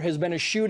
there has been a shooting.